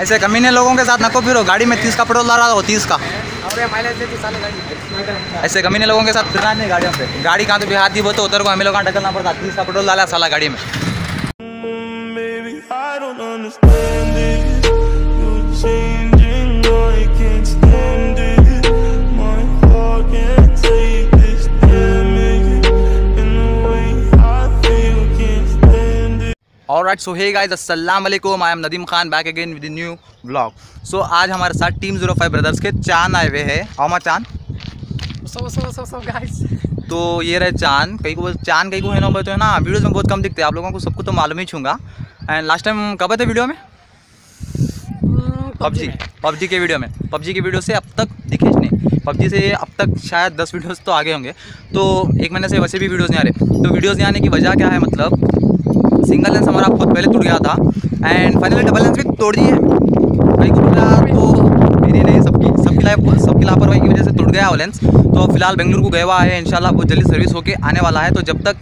ऐसे कमीने लोगों के साथ नको फिरो, गाड़ी में 30 का पेट्रोल डाल रहा हो 30 का, अरे माइलेज देती साले गाड़ी। ऐसे कमीने लोगों के साथ फिरना नहीं गाड़ियों पे, गाड़ी कहाँ तो बिहार दी वो तो उधर को हमें लोग कहाँ ढकलना पड़ता, 30 का पेट्रोल डाला साला गाड़ी में। ऑलराइट सो हे गाइस अस्सलाम वालेकुम, I am Nadeem Khan back again with new vlog. So आज हमारे साथ टीम 05 ब्रदर्स के चांद आए हुए हैं। हाउ मच चांद? सब गाइस तो ये रहे चांद, कहीं को चांद कहीं को है ना बोलते हैं ना, वीडियोस में बहुत कम दिखते हैं, आप लोगों को सबको तो मालूम ही छूंगा। एंड लास्ट टाइम कब थे वीडियो में? पबजी के वीडियो में। पबजी के वीडियो से अब तक दिखे नहीं, पबजी से अब तक शायद 10 वीडियोज़ तो आगे होंगे। तो एक महीने से वैसे भी वीडियोज़ नहीं आ रहे, तो वीडियोज़ नहीं आने की वजह क्या है, मतलब सिंगल लेंस हमारा बहुत पहले टूट गया था एंड फाइनली डबल लेंस भी तोड़ दी है भाई को, तो मेरी नहीं सबकी लापरवाही की वजह से टूट गया वो लेंस। तो फिलहाल बेंगलुरु को गया हुआ है, इंशाल्लाह बहुत जल्दी सर्विस होके आने वाला है, तो जब तक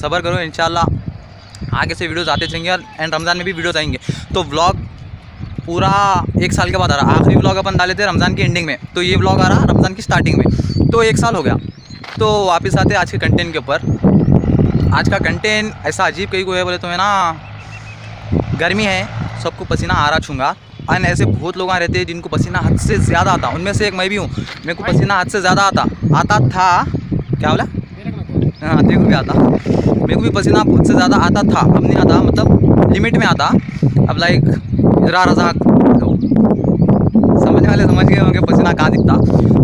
सब्र करो, इंशाल्लाह आगे से वीडियोस आते जाएंगे और एंड रमज़ान में भी वीडियोस आएंगे। तो व्लॉग पूरा एक साल के बाद आ रहा, आखिरी व्लॉग अपन डाले थे रमज़ान की एंडिंग में, तो ये व्लॉग आ रहा रमज़ान की स्टार्टिंग में, तो एक साल हो गया। तो वापस आते आज के कंटेंट के ऊपर। आज का कंटेंट ऐसा अजीब कहीं को है, बोले तो है ना, गर्मी है, सबको पसीना आ रहा छूंगा एंड ऐसे बहुत लोग रहते हैं जिनको पसीना हद से ज़्यादा आता, उनमें से एक मैं भी हूँ, मेरे को पसीना हद से ज़्यादा आता था क्या बोला, हाँ देखो भी आता, मेरे को भी पसीना हद से ज़्यादा आता था, अब नहीं आता, मतलब लिमिट में आता। अब लाइक जरा रजाक समझने वाले समझ गए होंगे पसीना कहाँ दिखता।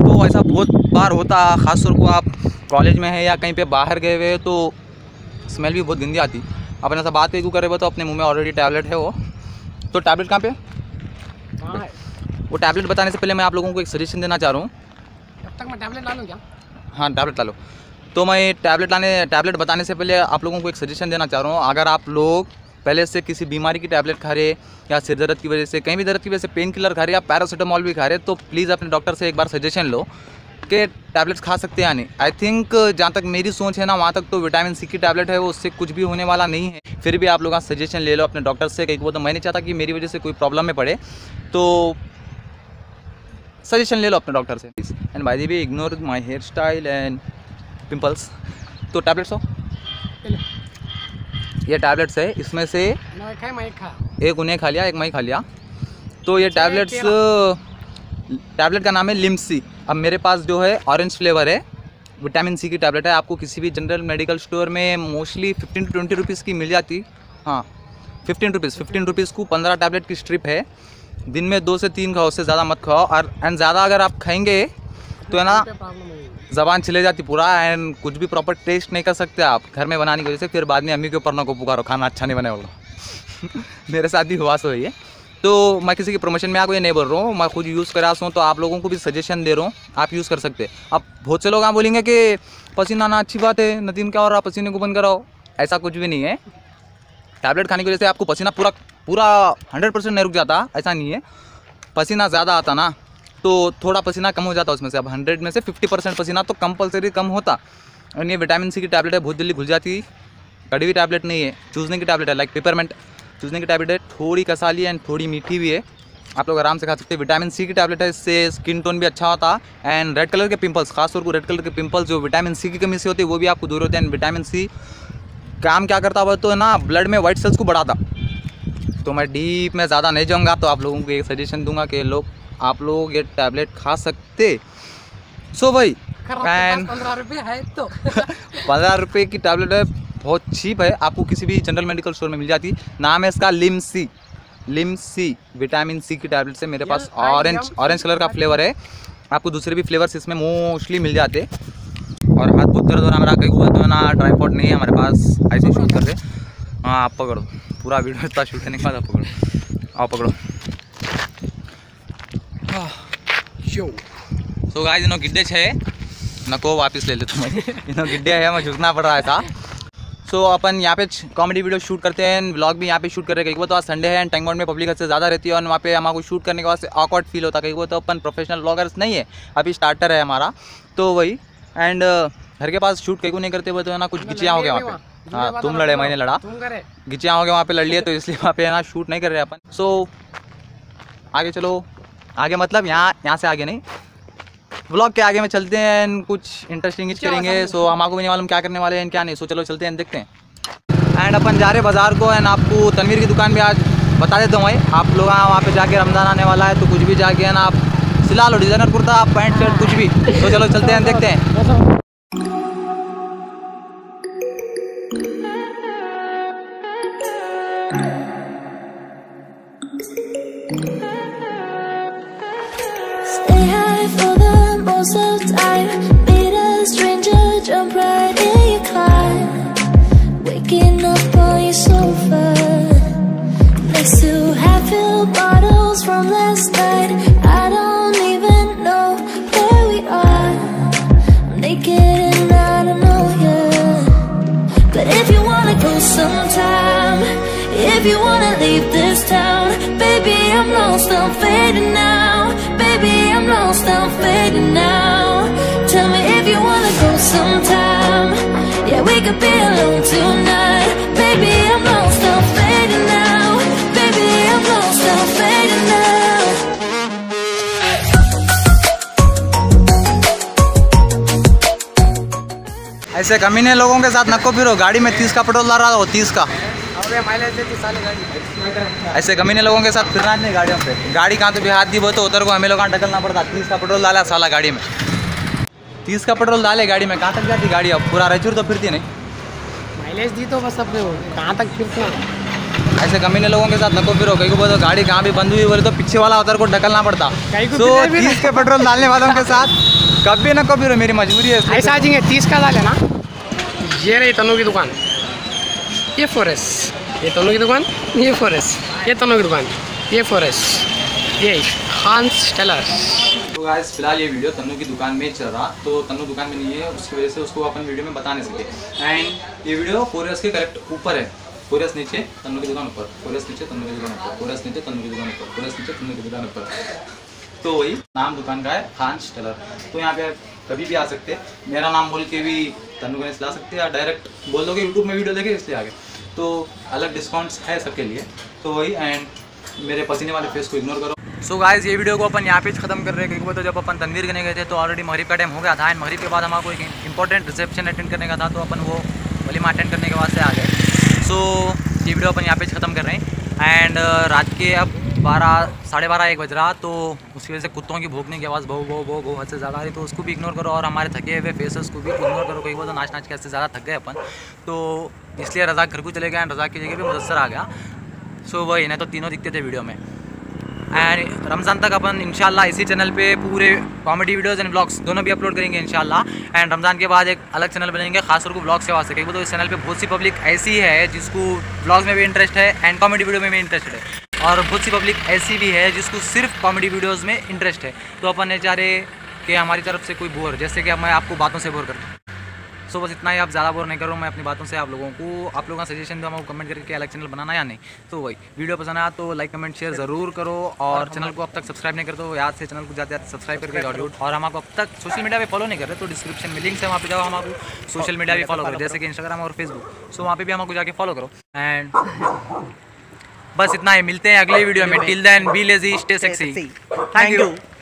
तो ऐसा बहुत बार होता, ख़ासतौर को आप कॉलेज में हैं या कहीं पर बाहर गए हुए, तो स्मेल भी बहुत गंदी आती। अपन ऐसा बात क्यों कर रहे हो, तो अपने मुंह में ऑलरेडी टैबलेट है वो, तो टैबलेट कहाँ पे है? वो टैबलेट बताने से पहले मैं आप लोगों को एक सजेशन देना चाह रहा हूँ। तब तक मैं टैबलेट ला लूँ क्या? हाँ टैबलेट ला लो। तो मैं टैबलेट बताने से पहले आप लोगों को एक सजेशन देना चाह रहा हूँ। अगर आप लोग पहले से किसी बीमारी की टैबलेट खा रहे या सिर दर्द की वजह से, कहीं भी दर्द की वजह से पेन किलर खा रहे या पैरासीटामॉल भी खा रहे, तो प्लीज़ अपने डॉक्टर से एक बार सजेशन लो के टैबलेट्स खा सकते हैं या नहीं। आई थिंक जहाँ तक मेरी सोच है ना, वहाँ तक तो विटामिन सी की टैबलेट है, वो उससे कुछ भी होने वाला नहीं है। फिर भी आप लोग सजेशन ले लो अपने डॉक्टर से, कहीं वो तो मैं नहीं चाहता कि मेरी वजह से कोई प्रॉब्लम में पड़े, तो सजेशन ले लो अपने डॉक्टर से please. And by the way ignore my hair style and pimples. तो टैबलेट्स हो, ये टैबलेट्स है, इसमें से एक उन्हें खा लिया, एक मैं खा लिया। तो ये टैबलेट का नाम है लिम्सी। अब मेरे पास जो है ऑरेंज फ्लेवर है, विटामिन सी की टैबलेट है, आपको किसी भी जनरल मेडिकल स्टोर में मोस्टली 15 to 20 रुपीज़ की मिल जाती। हाँ 15 रुपीज़ को 15 टैबलेट की स्ट्रिप है। दिन में 2 से 3 खाओ, उससे ज़्यादा मत खाओ, और एंड ज़्यादा अगर आप खाएंगे तो है ना ज़बान छिले जाती पूरा, एंड कुछ भी प्रॉपर टेस्ट नहीं कर सकते आप घर में बनाने की वजह से, फिर बाद में अम्मी के ऊपर ना को पुकारो खाना अच्छा नहीं बने वाला। मेरे साथ ही हुआ सो है। तो मैं किसी की प्रमोशन में आपको ये नहीं बोल रहा हूँ, मैं खुद यूज़ करा हूँ, तो आप लोगों को भी सजेशन दे रहा हूँ, आप यूज़ कर सकते हैं। अब बहुत से लोग यहाँ बोलेंगे कि पसीना आना अच्छी बात है, नदीम क्या हो रहा, पसीने को बंद कराओ, ऐसा कुछ भी नहीं है। टैबलेट खाने की वजह से आपको पसीना पूरा 100% नहीं रुक जाता, ऐसा नहीं है। पसीना ज़्यादा आता ना तो थोड़ा पसीना कम हो जाता उसमें से, अब 100 में से 50% पसीना तो कंपल्सरी कम होता। और ये विटामिन सी की टैबलेट है, बहुत जल्दी घुल जाती, कड़ी हुई टैबलेट नहीं है, चूसने की टैबलेट है, लाइक पेपरमेंट चूसने की टैबलेट है, थोड़ी कसाली एंड थोड़ी मीठी भी है, आप लोग आराम से खा सकते हैं। विटामिन सी की टैबलेट है, इससे स्किन टोन भी अच्छा होता एंड रेड कलर के पिंपल्स, खासतौर पर रेड कलर के पिंपल्स जो विटामिन सी की कमी से होती है, वो भी आपको दूर होते हैं। एंड विटामिन सी काम क्या करता है, तो है ना ब्लड में वाइट सेल्स को बढ़ाता। तो मैं डीप में ज़्यादा नहीं जाऊँगा, तो आप लोगों को एक सजेशन दूंगा कि आप लोग ये टैबलेट खा सकते। सो भाई 15 रुपये है, तो 15 रुपये की टैबलेट है, बहुत चीप है, आपको किसी भी जनरल मेडिकल स्टोर में मिल जाती। नाम है इसका लिम्सी विटामिन सी की टैबलेट से। मेरे पास ऑरेंज कलर का फ्लेवर है, आपको दूसरे भी फ्लेवर्स इसमें मोस्टली मिल जाते। और हाथ बहुत दर्द हो रहा हमारा, कहीं हुआ तो ना ट्राइपॉड नहीं है हमारे पास, ऐसे शूट कर रहे। हाँ आप पकड़ो, पूरा वीडियो इतना शूट करने के बाद आप पकड़ो, आप पकड़ो। सो गाइस इनो गिड्डे छे नको, वापस ले लेता हूँ, इनो गिड्डे है, मैं झुकना पड़ रहा था। तो अपन यहाँ पे कॉमेडी वीडियो शूट करते हैं, व्लॉग भी यहाँ पे शूट कर रहे हैं। कई वो तो आज संडे है एंड टैंगबॉन्ड में पब्लिक से ज़्यादा रहती है, और वहाँ पे हमारे शूट करने के बाद ऑकवर्ड फील होता है। कई वो तो अपन प्रोफेशनल व्लॉगर्स नहीं है, अभी स्टार्टर है हमारा, तो वही। एंड घर के पास शूट कहीं को नहीं करते, वो तो है ना कुछ गिचियाँ हो गया वहाँ पे। हाँ तुम लड़े, मैंने लड़ा, गिचियाँ हो गया वहाँ पे, लड़ लिए, तो इसलिए वहाँ पे है ना शूट नहीं कर रहे अपन। सो आगे चलो, आगे मतलब यहाँ से आगे नहीं, व्लॉग के आगे में चलते हैं, कुछ इंटरेस्टिंग चीज करेंगे। सो हमारे भी नहीं मालूम क्या करने वाले हैं क्या नहीं, सो चलो चलते हैं देखते हैं। एंड अपन जा रहे बाज़ार को, एंड आपको तनवीर की दुकान भी आज बता देता हूँ भाई, आप लोग वहाँ पे जाके रमज़ान आने वाला है तो कुछ भी जाके है ना आप सिला लो, डिजाइनर कुर्ता, आप पैंट शर्ट कुछ भी। तो चलो चलते हैं देखते हैं। So tired, meet a stranger, jump right in your car. Waking up on your sofa, next to half-filled bottles from last night. I don't even know where we are. I'm naked and I don't know ya. But if you wanna go sometime, if you wanna leave this town, baby, I'm lost, I'm fading now. Baby, I'm lost, I'm fading now. Tell me if you wanna go sometime. Yeah, we could be alone tonight. Baby, I'm lost, I'm fading now. Baby, I'm lost, I'm fading now. ऐसे कमीने लोगों के साथ नको फिरो, गाड़ी में 30 का पेट्रोल डाल रहा हो, 30 का। ऐसे कमीने लोगों के साथ फिरना नहीं गाड़ियों पे, गाड़ी कहाँ तो बेहाद दी बहुत, तो उतर को हमें लोग टकलना पड़ता। 30 का पेट्रोल डाला साला गाड़ी में, 30 का पेट्रोल डाले गाड़ी में, कहाँ तक जाती गाड़ी, अब पूरा रायचूर तो फिरती नहीं। माइलेज दी तो बस अब कहाँ तक फिरती। ऐसे कमीने लोगों के साथ नको फिरो, कहीं को बोलो गाड़ी कहाँ भी बंद हुई बोले तो पीछे वाला उतर को टकलना पड़ता। तो 30 के पेट्रोल डालने वालों के साथ कभी ना कभी फिरो, मेरी मजबूरी है। ऐसा जी 30 का डाले ना, ये रही तनु की दुकान, ये फोरेस, ये तनु की दुकान, ये फोरेस, ये तनु की दुकान, ये फोरेस, ये खान्स टेलर्स। तो गाइस फिलहाल ये वीडियो तनु की दुकान में चल रहा, तो तनु दुकान में नहीं है उसकी वजह से उसको अपन वीडियो में बता नहीं सके। एंड ये वीडियो फोरेस के करेक्ट ऊपर है, फोरेस नीचे तनु की दुकान ऊपर, फोरेस नीचे तनु की दुकान ऊपर, फोरेस नीचे तनु की दुकान ऊपर, फोरेस नीचे तनु की दुकान ऊपर। तो वही नाम दुकान का है खान्स टेलर। तो यहाँ पे कभी भी आ सकते, मेरा नाम बोल के भी तनु को सिला सकते हैं, या डायरेक्ट बोल दो कि यूट्यूब में वीडियो देखे इसलिए आगे, तो अलग डिस्काउंट्स है सबके लिए। तो वही एंड मेरे पसीने वाले फेस को इग्नोर करो। सो गाइस ये वीडियो को अपन यहाँ पे ख़त्म कर रहे हैं, क्योंकि तो जब अपन तनवीर करने गए थे तो ऑलरेडी मगरिब का टाइम हो गया था, एंड मगरिब के बाद हमारा कोई इंपॉर्टेंट रिसेप्शन अटेंड करने का था, तो अपन वो वलीमा अटेंड करने के वास्ते आ गए। सो ये वीडियो अपन यहाँ पे ख़त्म कर रहे हैं। एंड रात के अब 12 साढ़े 12 1 बज रहा, तो उसकी वजह से कुत्तों की भौंकने की आवाज़ बहु बहु बहु बहुत हद से ज़्यादा आ रही, तो उसको भी इग्नोर करो, और हमारे थके हुए फेसेस को भी इग्नोर करो, कई बार तो नाच नाच के ऐसे ज़्यादा थक गए अपन, तो इसलिए रज़ाक घर को चले गए, रज़ाक की जगह भी मुदस्सर आ गया। सो वही नहीं तो तीनों दिखते थे वीडियो में। एंड रमज़ान तक अपन इंशाल्लाह इसी चैनल पे पूरे कॉमेडी वीडियोस एंड ब्लॉग्स दोनों भी अपलोड करेंगे इंशाल्लाह। एंड रमज़ान के बाद एक अलग चैनल बनेंगे खासतौर को ब्लॉग्स के वास्ते, क्योंकि तो इस चैनल पे बहुत सी पब्लिक ऐसी है जिसको ब्लॉग्स में भी इंटरेस्ट है एंड कॉमेडी वीडियो में भी इंटरेस्ट है, और बहुत सी पब्लिक ऐसी भी है जिसको सिर्फ कॉमेडी वीडियोज़ में इंटरेस्ट है। तो अपन ये चाह रहे कि हमारी तरफ से कोई बोर, जैसे कि मैं आपको बातों से बोर करता हूँ, तो बस इतना ही, आप ज़्यादा बोर नहीं करो, मैं अपनी बातों से आप लोगों का सजेशन दो, हमको कमेंट करके अलग चैनल बनाना या नहीं। तो वही वीडियो पसंद आया तो लाइक कमेंट शेयर ज़रूर करो, और चैनल को अब तक सब्सक्राइब नहीं करते तो याद से चैनल को जाते जाते सब्सक्राइब करके डाउनलोड, और हमको अब तक सोशल मीडिया पे फॉलो नहीं कर रहे तो डिस्क्रिप्शन में लिंक है, वहाँ पे जाओ, हमको सोशल मीडिया भी फॉलो करो जैसे कि इंस्टाग्राम और फेसबुक, सो वहाँ पर भी हमको जाके फॉलो करो। एंड बस इतना ही, मिलते हैं अगले वीडियो में, till then be lazy stay sexy, thank you.